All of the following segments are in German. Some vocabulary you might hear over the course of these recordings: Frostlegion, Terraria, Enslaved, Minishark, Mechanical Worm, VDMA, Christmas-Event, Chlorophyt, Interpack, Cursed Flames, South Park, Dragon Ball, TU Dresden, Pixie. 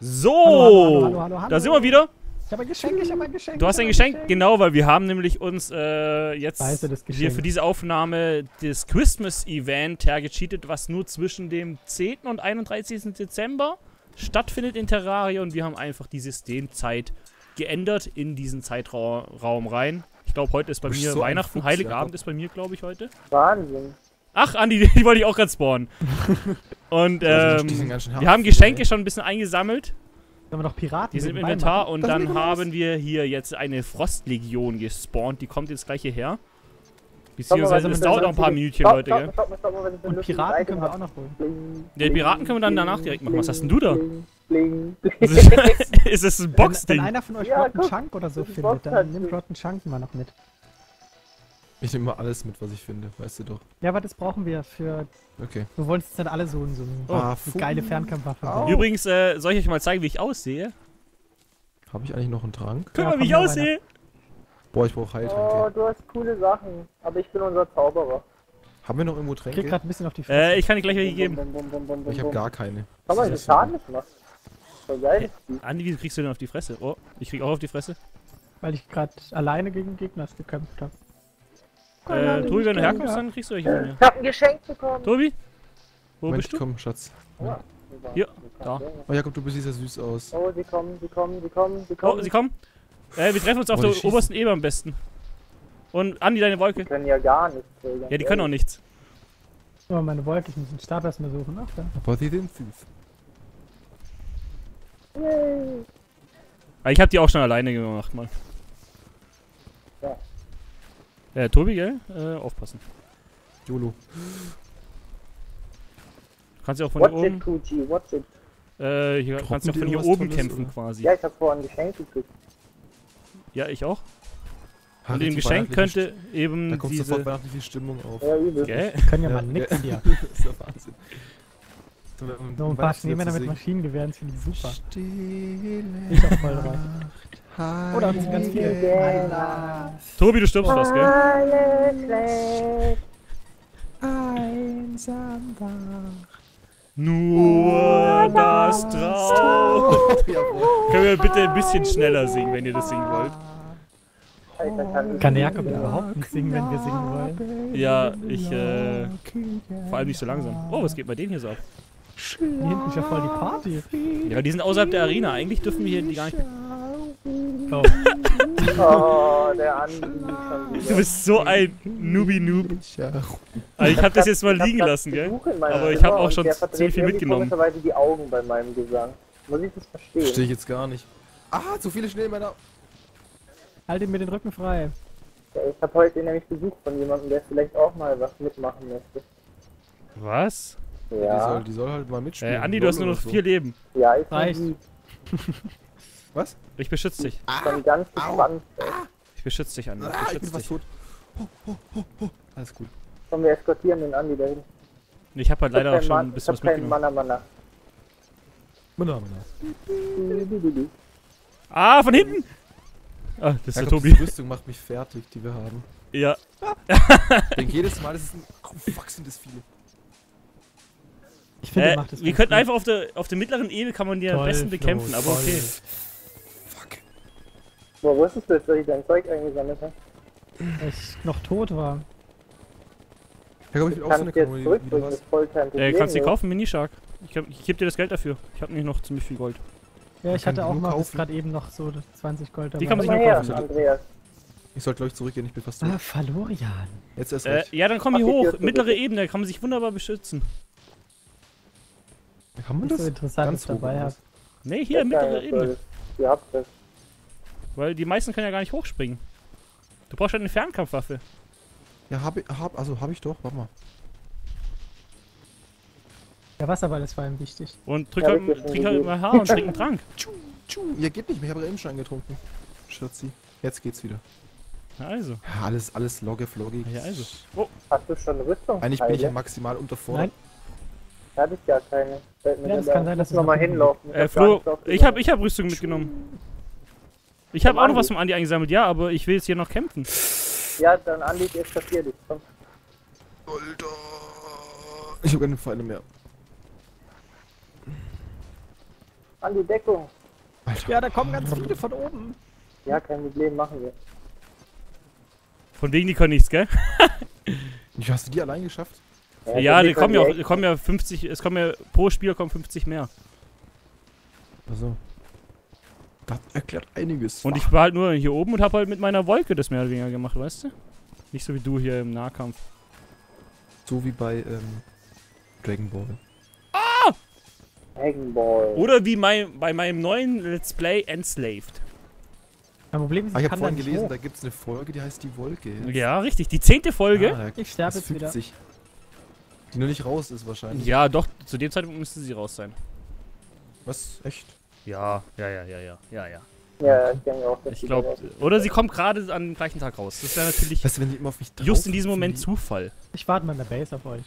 So, hallo. Da sind wir wieder. Ich habe ein Geschenk, Du hast ein Geschenk? Genau, weil wir haben nämlich uns jetzt hier für diese Aufnahme das Christmas-Event hergecheatet, was nur zwischen dem 10. und 31. Dezember stattfindet in Terraria. Und wir haben einfach die Systemzeit geändert in diesen Zeitraum rein. Ich glaube, heute ist bei mir so Weihnachten, Heiligabend ist bei mir, glaube ich, heute. Wahnsinn. Ach, Andi, die wollte ich auch gerade spawnen. Und wir haben Geschenke schon ein bisschen eingesammelt. Da haben wir noch Piraten. Die sind im Inventar und dann haben wir hier jetzt eine Frostlegion gespawnt. Die kommt jetzt gleich hierher. Beziehungsweise es dauert noch ein paar Minütchen, Leute, gell? Und Piraten können wir auch noch holen. Die Piraten können wir dann danach direkt machen. Was hast denn du da? Ist es ein Boxding? Wenn einer von euch Rotten Chunk oder so findet, dann nimmt Rotten Chunk mal noch mit. Ich nehme mal alles mit, was ich finde, weißt du doch. Ja, aber das brauchen wir für... Okay. Wir wollen es dann alle so geile Fernkampfwaffe. Oh. Übrigens, soll ich euch mal zeigen, wie ich aussehe? Habe ich eigentlich noch einen Trank? Guck mal, wie ich aussehe! Boah, ich brauche Heiltränke. Oh, du hast coole Sachen. Aber ich bin unser Zauberer. Haben wir noch irgendwo Tränke? Ich krieg gerade ein bisschen auf die Fresse. Ich kann dir gleich welche geben. Ich habe gar keine. Kann man das Schaden nicht machen? Voll geil. Hey, Andi, wieso kriegst du denn auf die Fresse? Oh, ich krieg auch auf die Fresse. Weil ich gerade alleine gegen Gegners gekämpft habe. Tobi, wenn du herkommst, dann kriegst du euch eine. Ich hab ein Geschenk bekommen. Tobi? Wo bist du? Komm, Schatz. Ja. Hier, da. Oh Jakob, du siehst ja süß aus. Oh, sie kommen. Oh, sie kommen. Wir treffen uns auf der obersten Ebene am besten. Und Andi, deine Wolke. Die können ja gar nichts. Ja, die können auch nichts. Oh, meine Wolke, ich muss den Stab erstmal suchen. Ach, ja. Aber die sind süß. Yay. Ich hab die auch schon alleine gemacht, Mann. Ja. Tobi, gell? Aufpassen. YOLO. Du kannst ja auch von hier oben... hier kannst du auch von hier oben kämpfen, quasi. Ja, ich hab vorhin ein Geschenk gekriegt. Ja, ich auch. Und im Geschenk könnte eben da kommt diese... sofort weihnachtliche Stimmung auf. Ja, übel. Gell? Wir können ja mal nix hier. Das ist ja Wahnsinn. So ein paar Schneemänner mit Maschinengewehren, das finde ich super. Ich auch voll rein. Oder haben sie ganz viel? Tobi, du stirbst fast, gell? Einsam wach. Nur das Traum. Können wir bitte ein bisschen schneller singen, wenn ihr das singen wollt? Kann der Jakob überhaupt nicht singen, wenn wir singen wollen? Ja, ich, vor allem nicht so langsam. Oh, was geht bei denen hier so ab? Hier hinten ist ja voll die Party. Ja, die sind außerhalb der Arena. Eigentlich dürfen wir hier die gar nicht... Oh. Oh, der Andi. Du bist so ein Noob. Also ich hab das jetzt mal liegen lassen, gell? Aber ich hab auch schon ziemlich viel mitgenommen. Komischerweise die Augen bei meinem Gesang. Muss ich das verstehen? Verstehe ich jetzt gar nicht. Ah, zu viele Schneemänner. Halt ihm mir den Rücken frei. Ja, ich hab heute nämlich Besuch von jemandem, der vielleicht auch mal was mitmachen möchte. Was? Ja. Die soll halt mal mitspielen. Andi, du hast nur noch 4 Leben. Ja, ich reicht. Was? Ich beschütze dich. Ich beschütze dich, Andi. Ich bin fast tot. Alles gut. Komm, wir eskortieren den Andi dahin. Ich hab halt leider auch schon ein bisschen was mitgenommen. Mana. Ah, von hinten! Ah, das ist der Tobi. Die Rüstung macht mich fertig, die wir haben. Ja. Ich denke jedes Mal, das ist ein... Oh, fuck, sind das viele. Ich finde, macht das wir könnten gut. Einfach auf der mittleren Ebene kann man die am besten bekämpfen, aber okay. Fuck. Boah, wusstest du jetzt, dass ich dein Zeug eingesammelt habe? Weil ich noch tot war. Ja, komm, ich will auch so eine Kamera wieder. Kannst du die kaufen, Minishark? Ich geb dir das Geld dafür. Ich hab nämlich noch ziemlich viel Gold. Ja, ich hatte auch mal bis gerade eben noch so 20 Gold dabei. Die kann man sich nur kaufen, Andreas. Ich sollte, glaube ich, zurückgehen, ich bin fast tot. Ah, Valorian. Jetzt erst recht. Ja, dann komm hier hoch. Mittlere Ebene, kann man sich wunderbar beschützen. Kann man das so Interessantes dabei haben? Ne, hier, mittlere Ebene. Ihr habt das. Weil die meisten können ja gar nicht hochspringen. Du brauchst halt eine Fernkampfwaffe. Ja, hab ich doch, warte mal. Ja, Wasserball ist vor allem wichtig. Und drück halt über Haar und trink einen Trank. Ja, geht nicht mehr, ich habe eben schon einen getrunken. Schatzi. Jetzt geht's wieder. Ja, also. Ja, alles logge-floggi. Ja, also. Oh. Hast du schon eine Rüstung? Eigentlich bin ich ja maximal unterfordert. Da ist ja keine. Ja, das kann sein, dass wir nochmal hinlaufen. Flo, ich hab Rüstung mitgenommen. Ich hab auch noch was vom Andi eingesammelt, ja, aber ich will jetzt hier noch kämpfen. Ja, dann Andi, jetzt kapier dich, komm. Alter. Ich hab keine Pfeile mehr. An die Deckung. Alter. Ja, da kommen ganz viele von oben. Ja, kein Problem, machen wir. Von wegen, die können nichts, gell? Hast du die allein geschafft? Ja, die kommen ja auch, pro Spiel kommen 50 mehr. Also, das erklärt einiges. Und ich war halt nur hier oben und hab halt mit meiner Wolke das mehr oder weniger gemacht, weißt du? Nicht so wie du hier im Nahkampf. So wie bei Dragon Ball. Ah! Dragon Ball. Oder wie bei meinem neuen Let's Play Enslaved. Mein Problem ist, ich habe vorhin gelesen, da gibt es eine Folge, die heißt Die Wolke. Jetzt. Ja, richtig, die 10. Folge. Ah, ich sterbe jetzt wieder. Die noch nicht raus ist wahrscheinlich. Ja, doch, zu dem Zeitpunkt müsste sie raus sein. Was? Echt? Ja, ich denke auch, dass ich glaube, oder sie kommt gerade an dem gleichen Tag raus. Das wäre natürlich. Weißt du, wenn die immer auf mich drauf just in diesem Moment Zufall. Ich warte mal in der Base auf euch.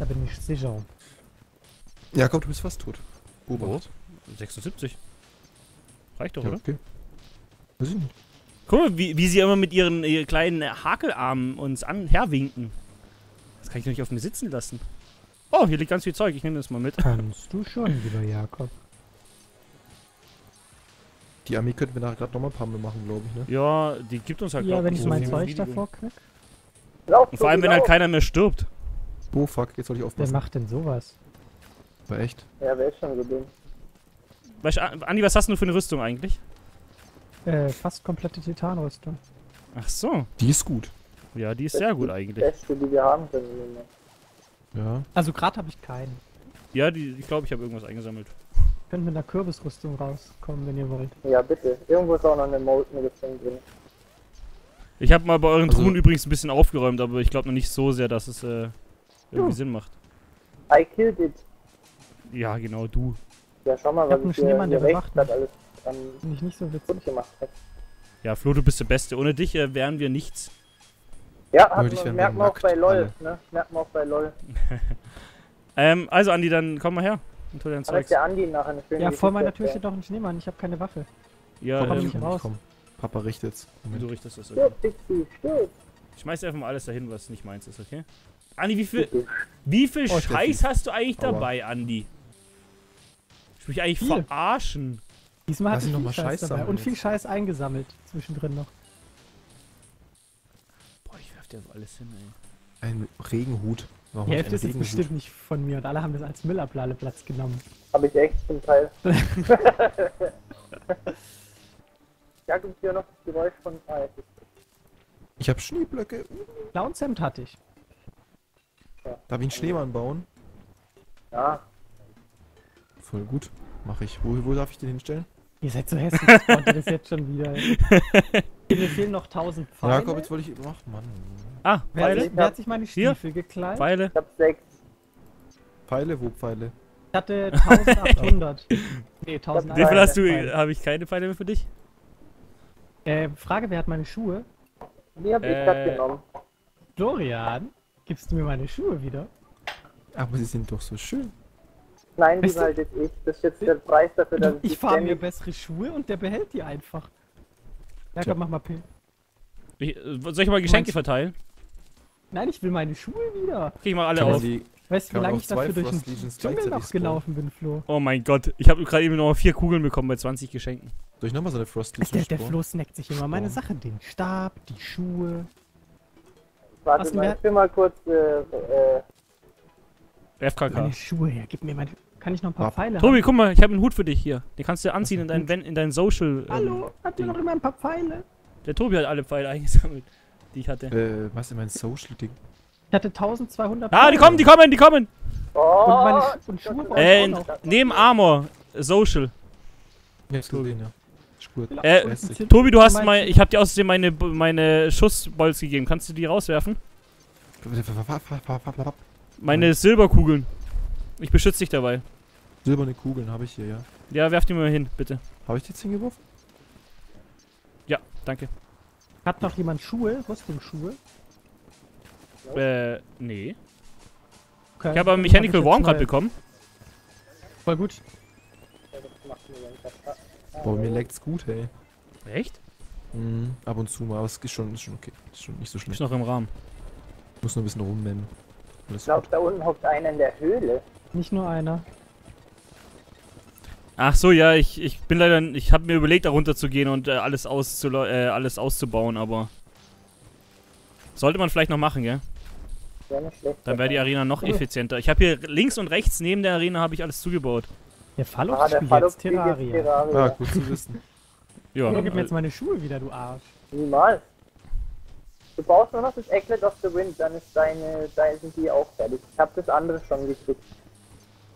Da bin ich sicher. Ja, komm, du bist fast tot. Oberhaupt. 76. Reicht doch, ja, oder? Okay. Weiß ich nicht. Guck mal, wie sie immer mit ihren kleinen Hakelarmen uns herwinken. Das kann ich doch nicht auf mir sitzen lassen. Oh, hier liegt ganz viel Zeug, ich nehme das mal mit. Kannst du schon, lieber Jakob. Die Armee könnten wir nachher gerade nochmal ein paar Mal machen, glaube ich, ne? Ja, die gibt uns halt, glaube ich. Ja, wenn ich so mein Zeug davor krieg. Und vor allem, wenn halt keiner mehr stirbt. Oh fuck, jetzt soll ich aufpassen. Wer macht denn sowas? War echt? Ja, wer ist schon so dumm? Weißt du, Andi, was hast du für eine Rüstung eigentlich? Fast komplette Titanrüstung. Ach so. Die ist gut. Ja, die ist sehr gut eigentlich. Die beste, die wir haben können. Ja. Also gerade habe ich keinen. Ja, ich glaube, ich habe irgendwas eingesammelt. Ihr könnt mit einer Kürbisrüstung rauskommen, wenn ihr wollt. Ja, bitte. Irgendwo ist auch noch eine Molten-Rüstung drin. Ich habe mal bei euren Truhen übrigens ein bisschen aufgeräumt, aber ich glaube noch nicht so sehr, dass es irgendwie Sinn macht. I killed it. Ja, genau, du. Ja, schau mal, was ich hier rechts hat alles nicht so witzig gemacht hat. Ja, Flo, du bist der Beste. Ohne dich wären wir nichts. Ja, merkt man auch bei LOL, ne? Merkt man auch bei LOL. Also Andi, dann komm mal her und tu dein Zeug. Ja, vor meiner Tür steht doch ein Schneemann, ich hab keine Waffe. Ja, komm, Papa richtet's. Du richtest das, okay. Ich schmeiß einfach mal alles dahin, was nicht meins ist, okay? Andi, wie viel Scheiß hast du eigentlich dabei, Andi? Ich will mich eigentlich verarschen. Diesmal hatte ich viel Scheiß dabei und viel Scheiß eingesammelt, zwischendrin noch. Alles hin, ey. Ein Regenhut. Warum die Hälfte ist bestimmt nicht von mir und alle haben das als Müllabladeplatz genommen. Hab ich echt zum Teil. Ja, gibt's hier noch das Geräusch von Eis. Ich hab Schneeblöcke. Clownshemd hatte ich. Ja. Darf ich einen Schneemann bauen? Ja. Voll gut. Mach ich. Wo darf ich den hinstellen? Ihr seid so hässlich, und das jetzt schon wieder. Mir fehlen noch 1000 Pfeile. Ja, komm, jetzt wollte ich... Ach, Mann. Ah, Pfeile. Wer hat sich meine Stiefel gekleidet? Pfeile. Ich hab 6. Pfeile, wo Pfeile? Ich hatte 1800. Nee, 1800. Wie viel hast du? Habe ich keine Pfeile mehr für dich? Frage, wer hat meine Schuhe? Die hab ich grad genommen. Dorian, gibst du mir meine Schuhe wieder? Aber sie sind doch so schön. Nein, die behalte ich. Das ist jetzt der Preis dafür, dass ich fahre mir bessere Schuhe und der behält die einfach. Ja, komm, mach mal P. Soll ich mal Geschenke verteilen? Nein, ich will meine Schuhe wieder. Krieg ich mal alle auf. Weißt du, wie lange ich dafür durch den Dschungel noch gelaufen bin, Flo? Oh mein Gott, ich habe gerade eben noch 4 Kugeln bekommen bei 20 Geschenken. Soll ich nochmal so eine Frostlegion spawnen? Der Flo snackt sich immer meine Sachen, den Stab, die Schuhe. Warte mal, ich will mal kurz, FKK. Meine Schuhe her, gib mir meine... Kann ich noch ein paar Pfeile haben? Tobi, guck mal, ich habe einen Hut für dich hier. Den kannst du anziehen in dein Social... Hallo, habt ihr noch immer ein paar Pfeile? Der Tobi hat alle Pfeile eingesammelt, die ich hatte. Was in mein Social-Ding? Ich hatte 1200 Pfeile. Ah, die kommen! Oh, und Schuhe brauche ich auch noch. Neben Armor, Social. Ja, ist Tobi, ja. Ist gut. Tobi, du hast mal... Ich habe dir außerdem meine Schussbolz gegeben. Kannst du die rauswerfen? Meine Silberkugeln. Ich beschütze dich dabei. Silberne Kugeln habe ich hier, ja. Ja, werf die mal hin, bitte. Habe ich die jetzt hingeworfen? Ja, danke. Hat noch jemand Schuhe? Rüstungsschuhe? Nee. Okay. Ich habe aber Mechanical Worm gerade bekommen. Voll gut. Boah, mir lagt's gut, ey. Echt? Mhm, ab und zu mal, aber es ist schon okay. Ist schon nicht so schlimm. Ist noch im Rahmen. Muss noch ein bisschen rummemmen. Ich glaube, da unten hockt einer in der Höhle. Nicht nur einer. Ach so, ja, ich bin leider, ich habe mir überlegt, da runter zu gehen und alles auszubauen, aber sollte man vielleicht noch machen, gell? Ja, nicht schlecht. Dann wäre die Arena noch effizienter. Ich habe hier links und rechts neben der Arena habe ich alles zugebaut. Der Fallop spielt jetzt Terraria. Ja, gut zu wissen. Ja, gib mir jetzt meine Schuhe wieder, du Arsch. Niemals. Du baust nur noch das Egglet of the Wind, dann ist da sind die auch fertig. Ich habe das andere schon gekriegt.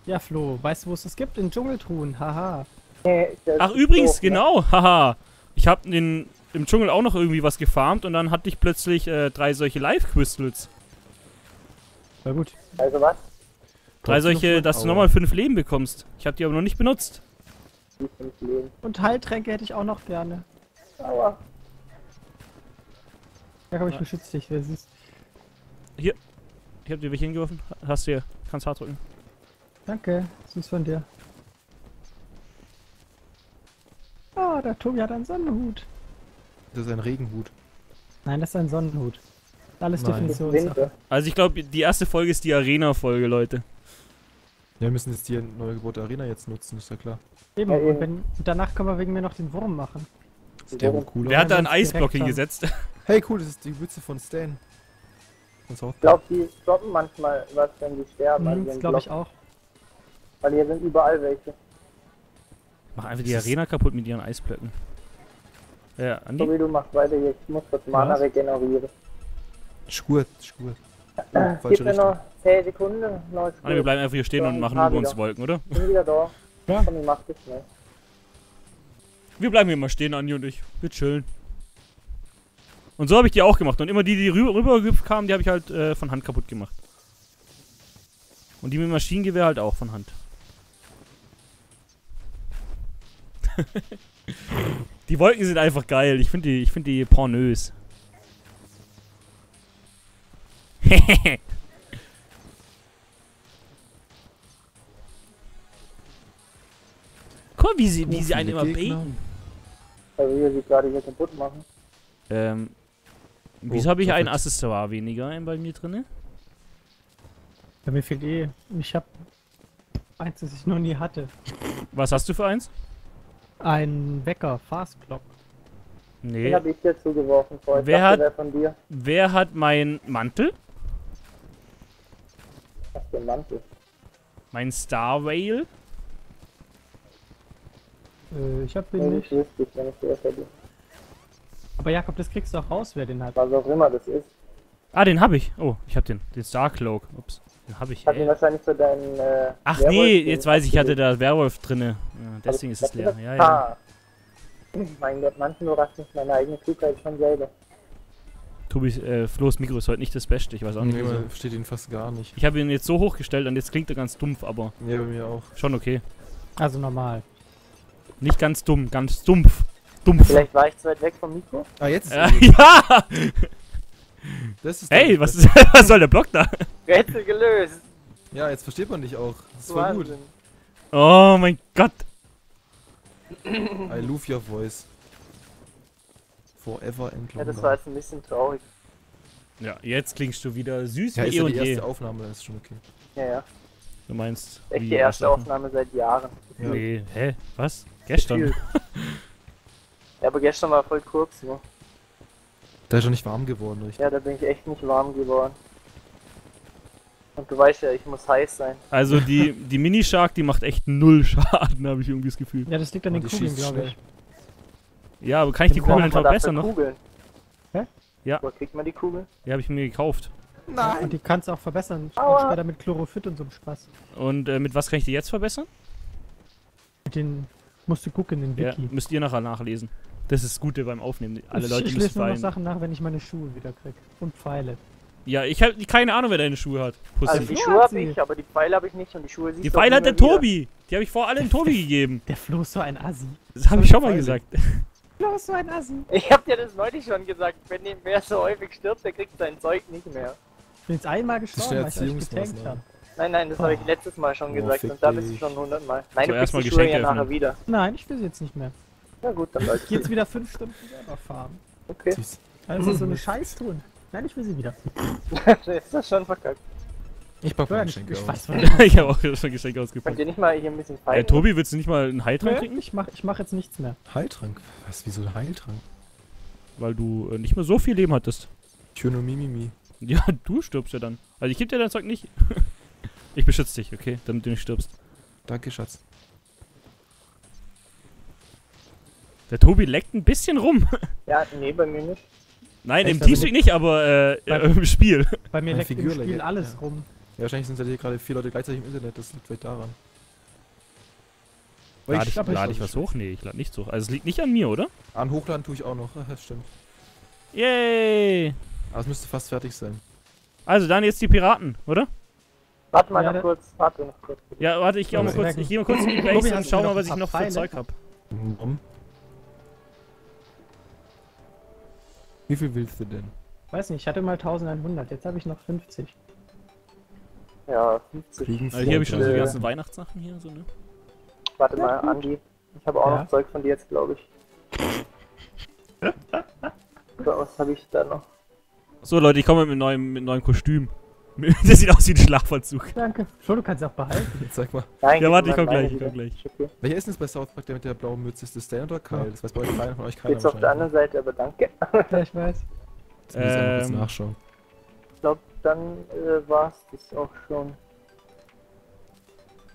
Ja, Flo, weißt du, wo es das gibt? In Dschungeltruhen, haha. Nee, ach, übrigens, doof, genau, ne? Haha. Ich habe im Dschungel auch noch irgendwie was gefarmt und dann hatte ich plötzlich 3 solche Life-Crystals. Na gut. Also was? 3 solche, dass du nochmal 5 Leben bekommst. Ich habe die aber noch nicht benutzt. 5 Leben. Und Heiltränke hätte ich auch noch gerne. Aua. Ja, komm, ich beschütze dich, wer siehst. Hier. Ich hab dir welche hingeworfen. Hast du hier. Kannst hart drücken. Danke, süß von dir. Ah, der Tobi hat einen Sonnenhut. Das ist ein Regenhut. Nein, das ist ein Sonnenhut. Alles Definitionssache. Also ich glaube, die erste Folge ist die Arena-Folge, Leute. Ja, wir müssen jetzt die neue Geburt Arena jetzt nutzen, ist ja klar. Eben, ja, und danach können wir wegen mir noch den Wurm machen. Der Wurm cool. Wer hat da einen Eisblock hingesetzt? Hey, cool, das ist die Mütze von Stan. Ich glaube, die droppen manchmal was, wenn die sterben. Mhm, das glaube ich auch. Weil hier sind überall welche. Mach einfach die Arena kaputt mit ihren Eisblöcken. Ja, Andi? So wie du machst weiter hier, ich muss das Mana regenerieren. Schwurt. Falsche Richtung. Noch 10 Sekunden, neues Spiel. Andi, wir bleiben einfach hier stehen und machen über uns Wolken, oder? Ich bin wieder da. Ja. Komm, ich mach das schnell. Wir bleiben hier mal stehen, Andi und ich. Wir chillen. Und so habe ich die auch gemacht. Und immer die rüber kamen, die habe ich halt von Hand kaputt gemacht. Und die mit dem Maschinengewehr halt auch von Hand. Die Wolken sind einfach geil. Ich finde die, pornös. Guck mal, wie sie einen immer baiten. Also hier sie gerade hier kaputt machen. Wieso habe ich ein Accessoire weniger bei mir drinne? Ja, mir fehlt eh. Ich habe eins, das ich noch nie hatte. Was hast du für eins? Ein Wecker, Fastclock. Nee. Den habe ich dir zugeworfen, vorhin. Wer hat meinen Mantel? Was für ein Mantel? Mein Star Whale? Ich habe den nicht. Das ist lustig, wenn ich den erst hätte. Aber Jakob, das kriegst du auch raus, wer den hat. Was auch immer das ist. Ah, den hab ich. Oh, ich hab den Star Cloak. Ups, den hab ich. Hat den wahrscheinlich für deinen. Ach Werwolf, nee, jetzt weiß ich, ich hatte da Werwolf drinne. Ja, deswegen ist es leer. Ja, ja. Mein Gott, manchmal überrascht mich meine eigene Klugheit schon selber. Tobis, Flo's Mikro ist heute nicht das Beste, ich weiß auch nicht. Nee, man versteht ihn fast gar nicht. Ich habe ihn jetzt so hochgestellt und jetzt klingt er ganz dumpf, aber. Nee, bei mir auch. Schon okay. Also normal. Nicht ganz dumm, ganz dumpf. Vielleicht war ich zu weit weg vom Mikro. Ah, jetzt ist es ja! Das ist hey, was soll der Block da? Rätsel gelöst. Ja, jetzt versteht man dich auch. Das ist voll gut. Oh mein Gott. I love your voice. Forever and longer. Ja, das war jetzt ein bisschen traurig. Ja, jetzt klingst du wieder süß wie eh und je. Die erste Aufnahme ist schon okay. Ja, ja. Du meinst... Echt die erste Aufnahme seit Jahren. Ja. Nee, hä? Was? Gestern? Ja, aber gestern war voll kurz, ne? Da ist doch nicht warm geworden, richtig? Ja, da bin ich echt nicht warm geworden. Und du weißt ja, ich muss heiß sein. Also die Mini-Shark, die macht echt null Schaden, habe ich irgendwie das Gefühl. Ja, das liegt an den Kugeln, glaube ich. Ja, aber kann ich die Kugeln einfach verbessern noch? Hä? Ja. Wo kriegt man die Kugeln? Die habe ich mir gekauft. Nein! Und die kannst du auch verbessern. Später mit Chlorophyt und so einem Spaß. Und mit was kann ich die jetzt verbessern? Mit den... Musst du gucken, den Wiki. Ja, müsst ihr nachher nachlesen. Das ist das Gute beim Aufnehmen. Ich lese nur noch Sachen nach, wenn ich meine Schuhe wieder krieg. Und Pfeile. Ja, ich habe keine Ahnung, wer deine Schuhe hat. Pussy. Also die Schuhe habe ich, aber die Pfeile habe ich nicht und die Schuhe siehst du. Die Pfeile hat der Tobi! Wieder. Die habe ich vor allem dem Tobi gegeben. Der Flo ist so ein Assi. Das habe ich schon mal gesagt. Flo ist so ein Assi. Ich habe dir das neulich schon gesagt. Wenn wer so häufig stirbt, der kriegt sein Zeug nicht mehr. Ich bin jetzt einmal gestorben, weil ich euch getankt habe. Nein, das habe ich letztes Mal schon gesagt und da bist du schon 100-mal. Nein, so, du kriegst die Schuhe ja nachher wieder. Nein, ich will sie jetzt nicht mehr. Na gut, dann ich jetzt wieder 5 Stunden selber fahren. Okay. Also so eine Scheiß tun. Nein, ich will sie wieder. Ist das schon verkackt. Ich packe mal ein Geschenk aus. Ich habe auch schon ein Geschenk ausgepackt. Könnt ihr nicht mal hier ein bisschen feiern? Tobi, willst du nicht mal einen Heiltrank trinken? Ich mach jetzt nichts mehr. Heiltrank? Was, wieso ein Heiltrank? Weil du nicht mehr so viel Leben hattest. Tjonomimimi. Ja, du stirbst ja dann. Also ich geb dir dein Zeug nicht. Ich beschütze dich, okay? Damit du nicht stirbst. Danke, Schatz. Der Tobi leckt ein bisschen rum. Ja, nee, bei mir nicht. Nein, im Teamstreak nicht, aber im Spiel. Bei mir leckt im Spiel alles rum. Ja, wahrscheinlich sind ja hier gerade 4 Leute gleichzeitig im Internet, das liegt vielleicht daran. Lade ich was hoch? Nee, ich lade nichts hoch. Also es liegt nicht an mir, oder? An Hochladen tue ich auch noch, das stimmt. Yay! Aber es müsste fast fertig sein. Also dann jetzt die Piraten, oder? Warte mal noch kurz, warte noch kurz. Ja, warte, ich gehe mal kurz, ich gehe mal kurz in die Base und schau mal, was ich noch für Zeug habe. Wie viel willst du denn? Weiß nicht, ich hatte mal 1100, jetzt habe ich noch 50. Ja, 50. Also hier habe ich schon so die ganzen Weihnachtssachen hier, so, ne? Warte mal, Andi. Ich habe auch noch Zeug von dir jetzt, glaube ich. Was habe ich da noch? So, Leute, ich komme mit einem neuen Kostüm. Das sieht aus wie ein Schlafvollzug. Danke. Schon, du kannst es auch behalten. Zeig mal. Nein, ja, warte, ich komm gleich. Okay. Welcher ist denn das bei South Park, der mit der blauen Mütze? Ist das Stan oder Karl? Das weiß bei euch keiner von euch. Jetzt auf der anderen Seite, aber danke. Ja, ich weiß. Jetzt muss ich mal kurz nachschauen. Ich glaube, dann war es das auch schon.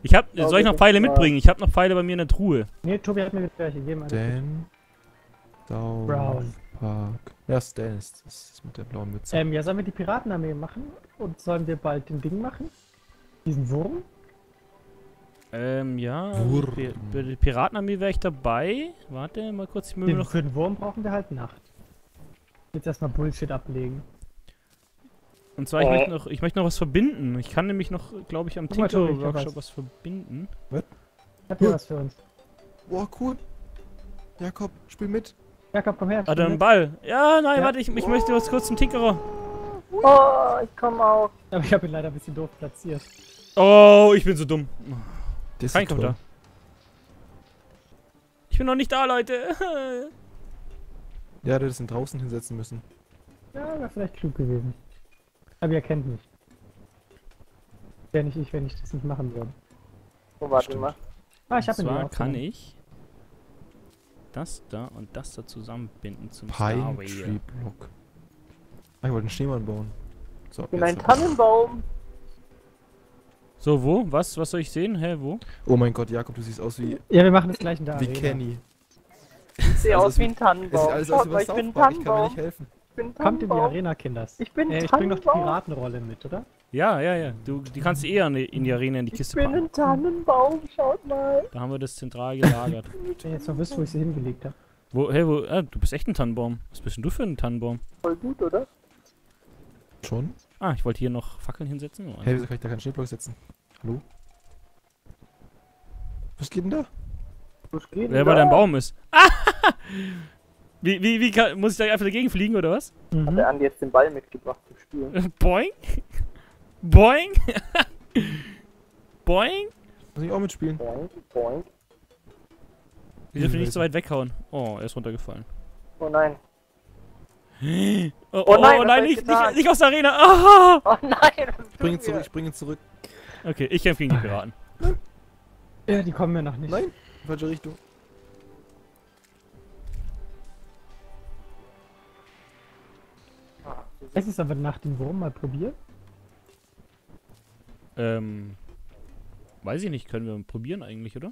Ich hab, soll ich noch Pfeile mitbringen? Ich hab noch Pfeile bei mir in der Truhe. Nee, Tobi hat mir welche gegeben. Stan. Brown. Park. Ja, Stan ist das mit der blauen Mütze. Ja, sollen wir die Piratenarmee machen? Und sollen wir bald den Ding machen? Diesen Wurm? Ja. Wurm. Bei der Piratenarmee wäre ich dabei. Warte mal kurz, ich möchte noch. Für den Wurm brauchen wir halt Nacht. Jetzt erstmal Bullshit ablegen. Und zwar, ich möchte noch was verbinden. Ich kann nämlich noch, glaube ich, am Tinker-Workshop was verbinden. Was? Ich hab hier was für uns. Boah, cool. Jakob, spiel mit. Jakob, komm her. Ah, dann Ball. Ja, nein, warte, ich möchte was kurz zum Tinkerer. Oh, ich komme auch. Aber ich habe ihn leider ein bisschen doof platziert. Oh, ich bin so dumm. Kein kommt da. Ich bin noch nicht da, Leute. Ja, du hättest ihn draußen hinsetzen müssen. Ja, wäre vielleicht klug gewesen. Aber ihr kennt mich. Wäre nicht ich, wenn ich das nicht machen würde. Oh, warte mal. Ah, ich hab ihn auch. Kann ich das da und das da zusammenbinden zum Pine Tree Block. Ah, ich wollte einen Schneemann bauen. So, ich bin ein Tannenbaum. So, wo? Was? Was soll ich sehen? Hä, wo? Oh mein Gott, Jakob, du siehst aus wie... Ja, wir machen das gleich in der Arena. Wie Kenny. Ich sehe aus wie ein Tannenbaum. Schaut mal, ich bin ein Tannenbaum. Ich kann mir nicht helfen. Kommt in die Arena, Kinders. Ich bin ich bring doch die Piratenrolle mit, oder? Ja, ja, ja. Die kannst du eher in die Arena, in die Kiste packen. Ich bin ein Tannenbaum, schaut mal. Da haben wir das zentral gelagert. Jetzt noch wisst, wo ich sie hingelegt habe. Du bist echt ein Tannenbaum. Was bist denn du für ein Tannenbaum? Voll gut, oder? Schon. Ah, ich wollte hier noch Fackeln hinsetzen. Hä, wieso kann ich da keinen Schneeblock setzen? Hallo? Was geht denn da? Was geht denn da? Wer bei deinem Baum ist. Ah! Wie muss ich da einfach dagegen fliegen, oder was? Mhm. Hat der Andi jetzt den Ball mitgebracht zum Spielen? Boing! Boing! Boing! Muss ich auch mitspielen? Boing, boing. Ich darf ihn nicht so weit weghauen. Oh, er ist runtergefallen. Oh nein. Oh, oh nein, nicht aus der Arena! Oh, oh nein! Ich bring ihn zurück. Okay, ich kämpfe gegen die Piraten. Ja, die kommen mir noch nicht. Nein, falsche Richtung. Es ist aber nach dem Wurm mal probieren. Weiß ich nicht, können wir probieren eigentlich, oder?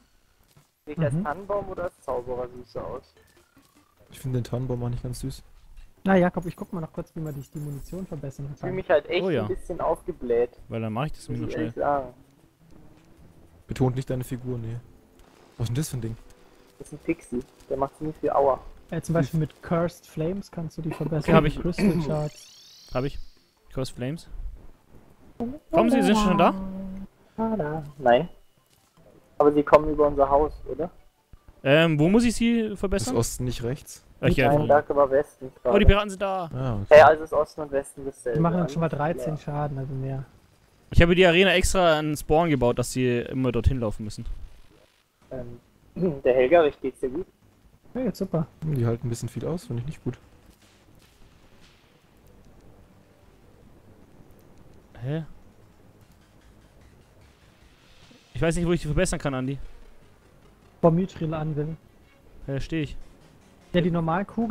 Sieht der Tannenbaum oder als Zauberer süßer aus? Ich finde den Tannenbaum auch nicht ganz süß. Na Jakob, ich guck mal noch kurz, wie man die Munition verbessern kann. Ich fühle mich halt echt ein bisschen aufgebläht. Weil dann mache ich das mir noch schnell. Betont nicht deine Figur, nee. Was ist denn das für ein Ding? Das ist ein Pixie, der macht ziemlich viel Aua. Zum Beispiel mit Cursed Flames kannst du die verbessern. Hab ich. Crystal Shards. Hab ich. Cursed Flames. Kommen sie, sind schon da? Nein. Aber sie kommen über unser Haus, oder? Wo muss ich sie verbessern? Ist Osten nicht rechts? Nein, da war Westen. Oh, die Piraten sind da. Ah, okay. Hey, also ist Osten und Westen dasselbe. Die machen dann schon mal 13 Schaden, also mehr. Ich habe die Arena extra an Spawn gebaut, dass sie immer dorthin laufen müssen. Der Helgerich geht's dir gut. Ja, jetzt super. Die halten ein bisschen viel aus, finde ich nicht gut. Hä? Ich weiß nicht, wo ich die verbessern kann, Andi. Vom Mithril anwenden. Ja, da stehe ich. Ja, die Normalkugel